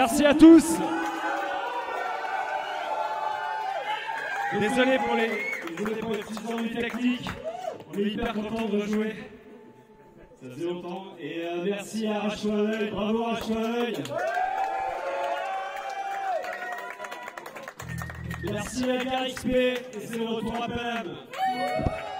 Merci à tous. Désolé pour les petits ennuis techniques. On est hyper content de rejouer. Ça faisait longtemps. Et merci à Arrache-toi un Oeil. Bravo Arrache-toi un Oeil. Merci à Gare XP et c'est le retour à Paname. Merci.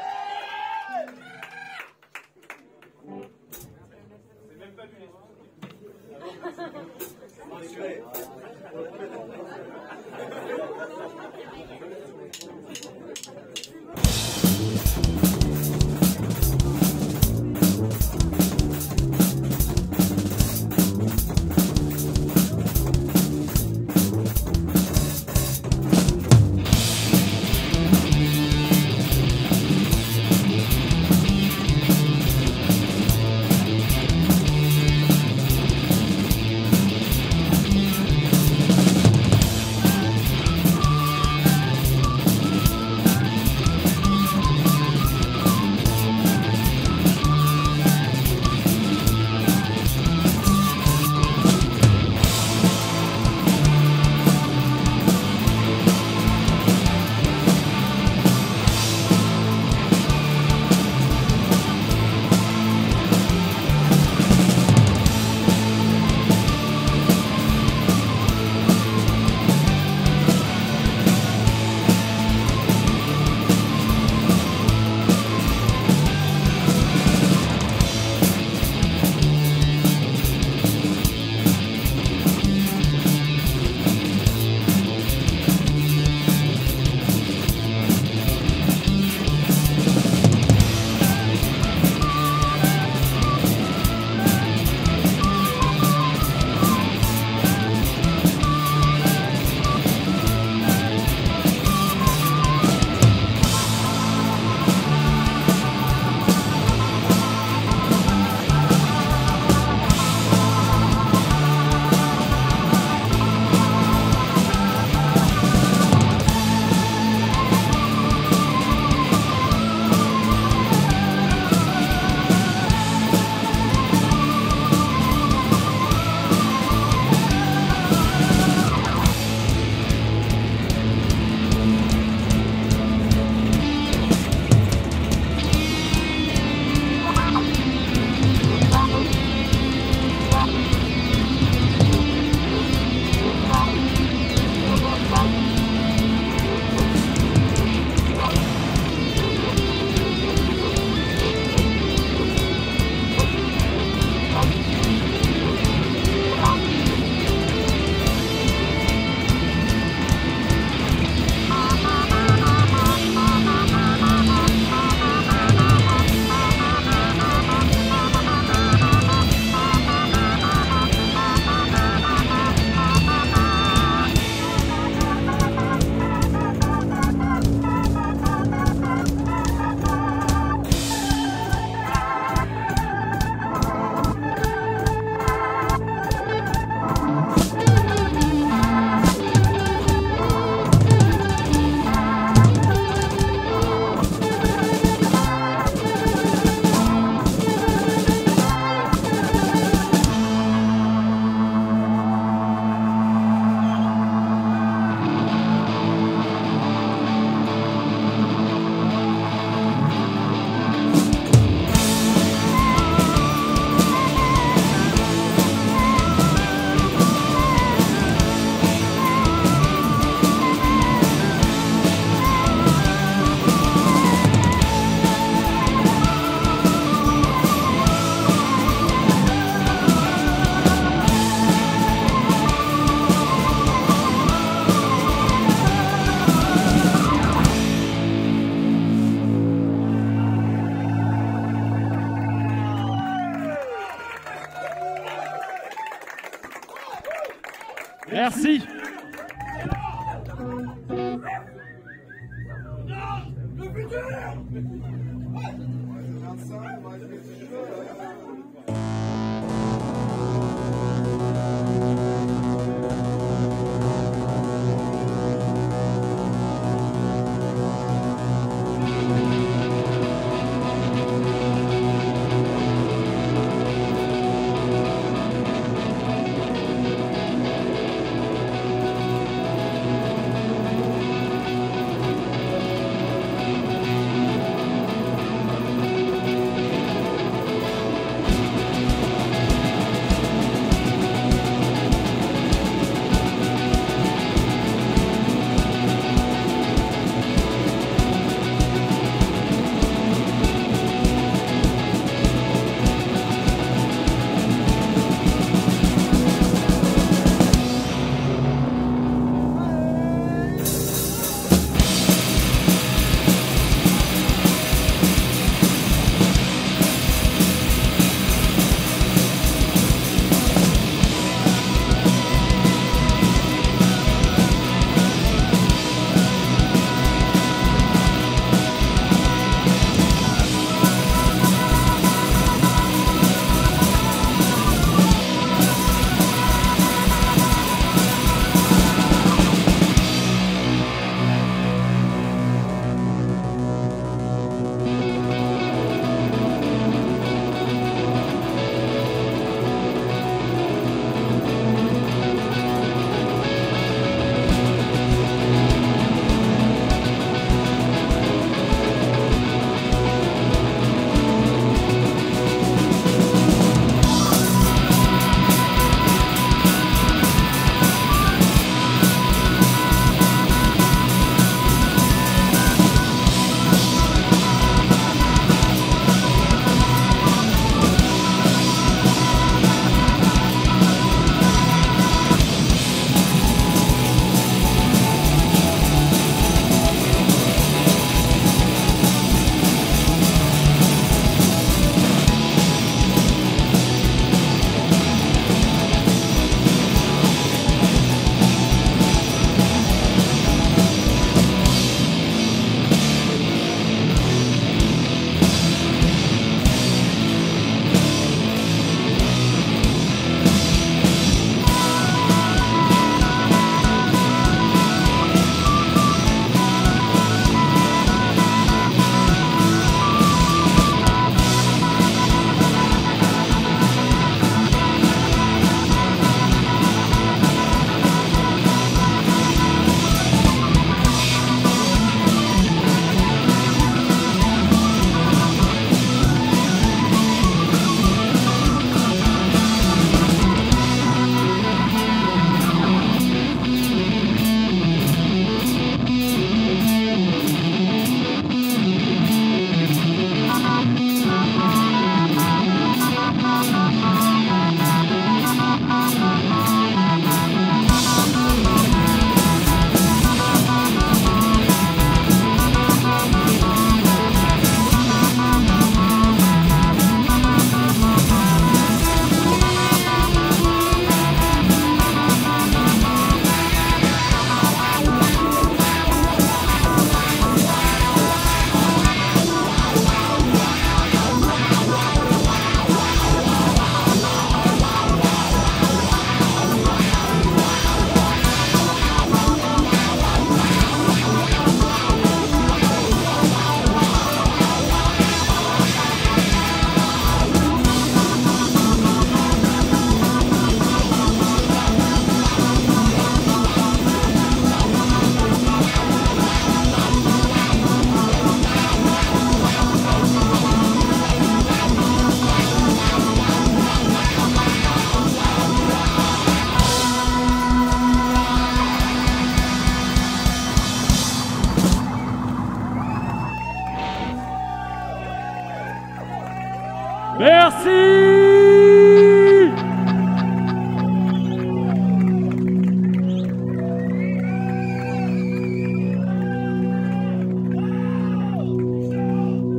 Merci.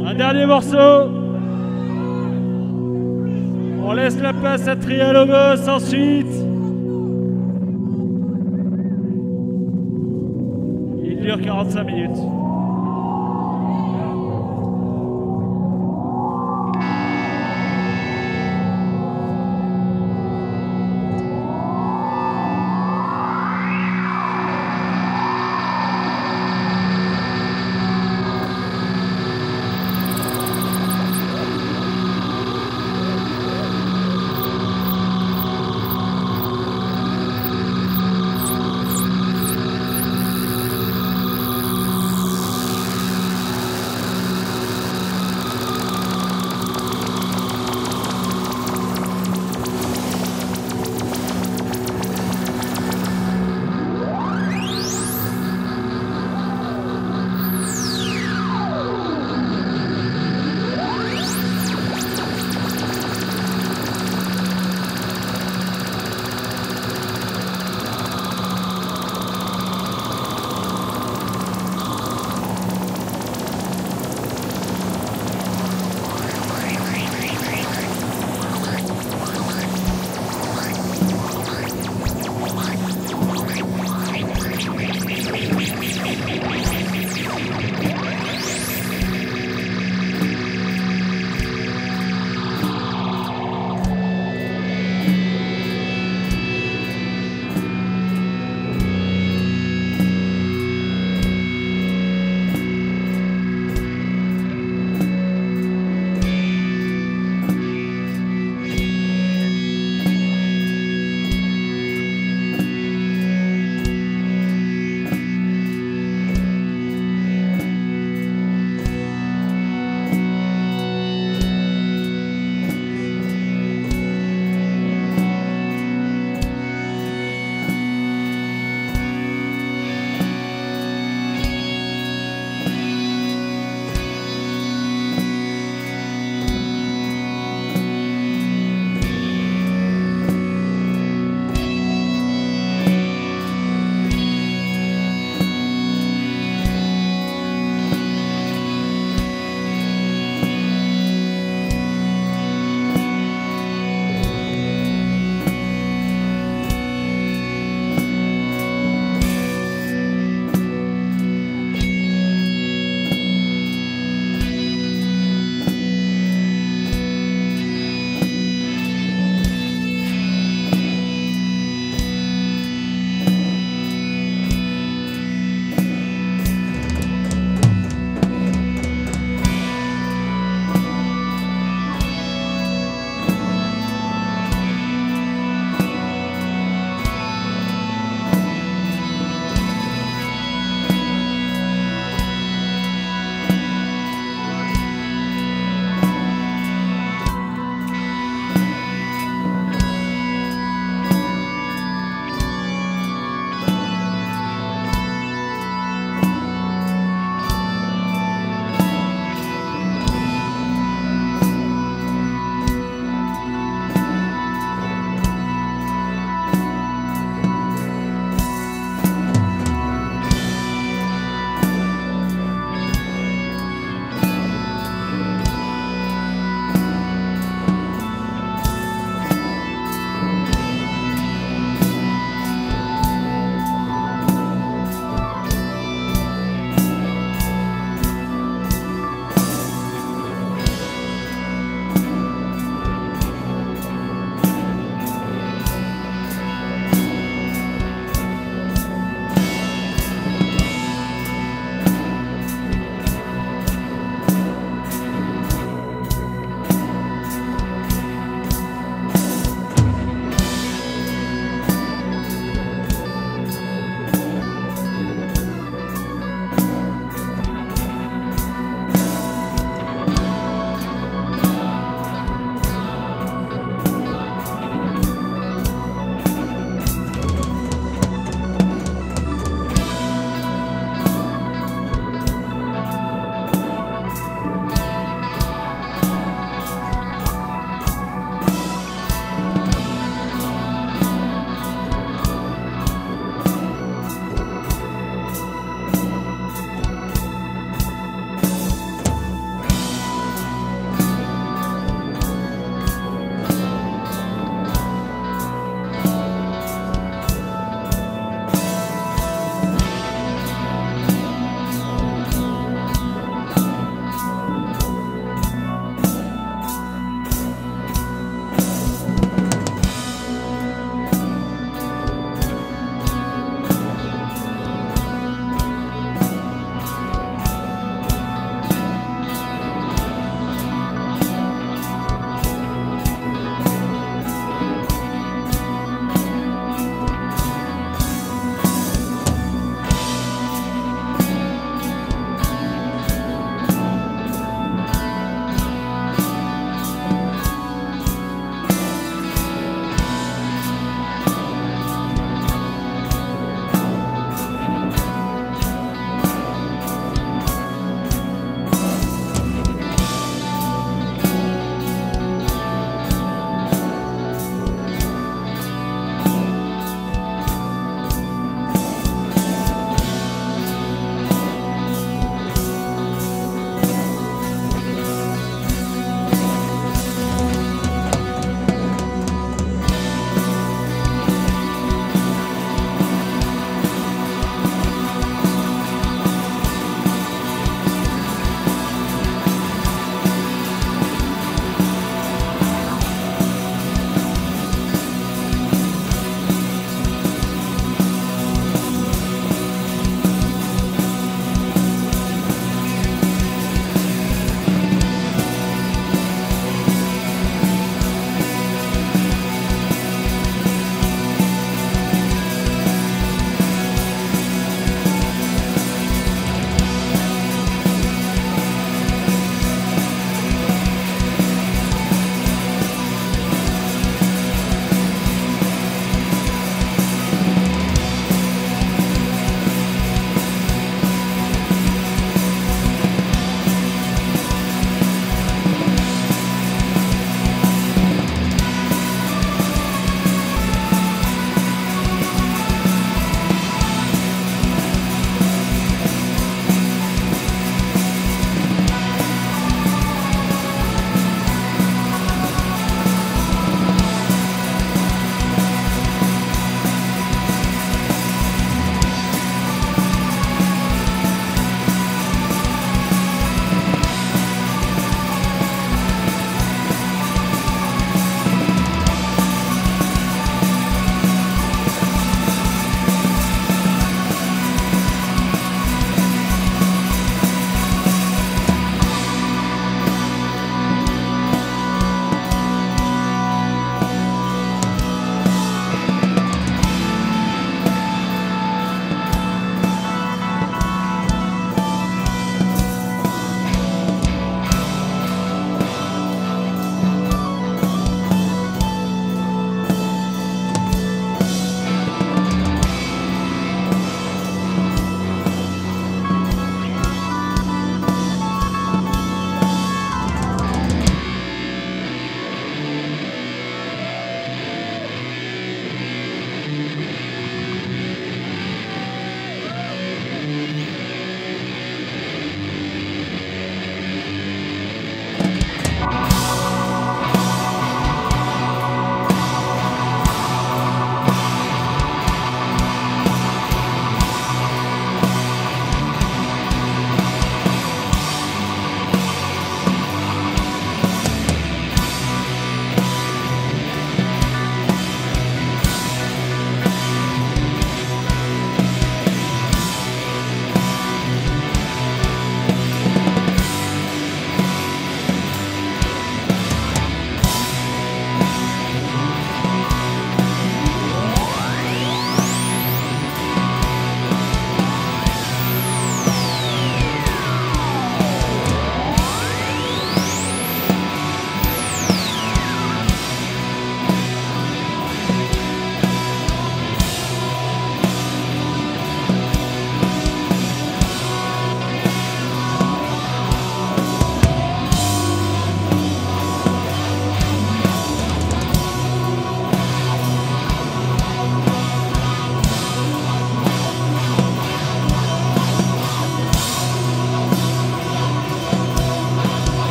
Un dernier morceau. On laisse la place à Trialogos ensuite. Il dure 45 minutes.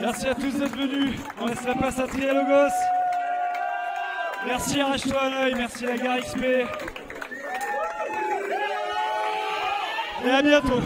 Merci à tous d'être venus. On laisse la place à Trialogos. Merci Arrache-toi un Oeil, merci la Gare XP. Et à bientôt.